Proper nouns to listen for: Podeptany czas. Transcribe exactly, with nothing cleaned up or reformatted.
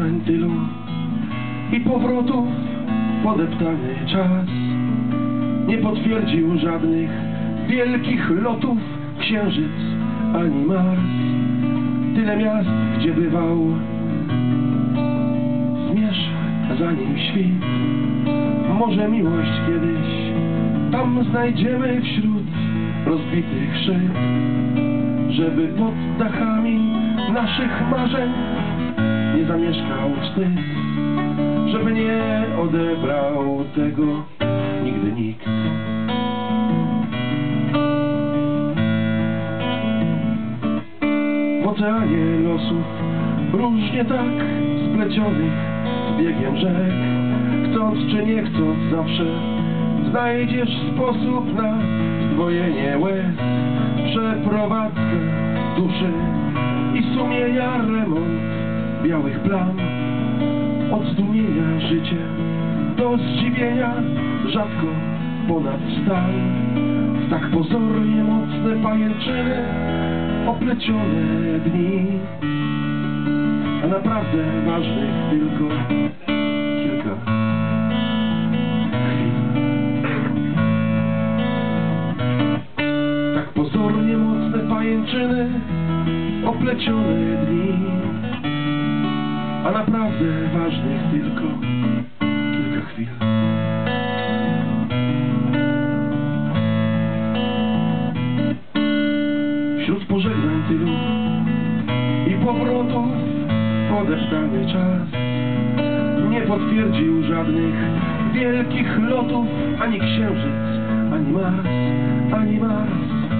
doznań tylu i powrotów podeptany czas nie potwierdził żadnych wielkich lotów księżyc ani Mars. Tyle miast, gdzie bywał, zmierz zanim świt. Może miłość kiedyś tam znajdziemy wśród rozbitych szyb, żeby pod dachami naszych marzeń nie zamieszkał wstyd, żeby nie odebrał tego nigdy nikt. W oceanie losów różnie tak splecionych z biegiem rzek, chcąc czy nie chcąc zawsze znajdziesz sposób na zdwojenie łez, przeprowadzkę duszy i sumienia, remont białych plam. Od zdumienia życie do zdziwienia, rzadko ponad stan, w tak pozornie mocne pajęczyny oplecione dni, a naprawdę ważnych tylko kilka. Pozornie mocne pajęczyny oplecione dni, a naprawdę ważnych tylko kilka chwil. Wśród pożegnań tylu i powrotów podeptany czas nie potwierdził żadnych wielkich lotów ani księżyc, ani Mars, ani Mars.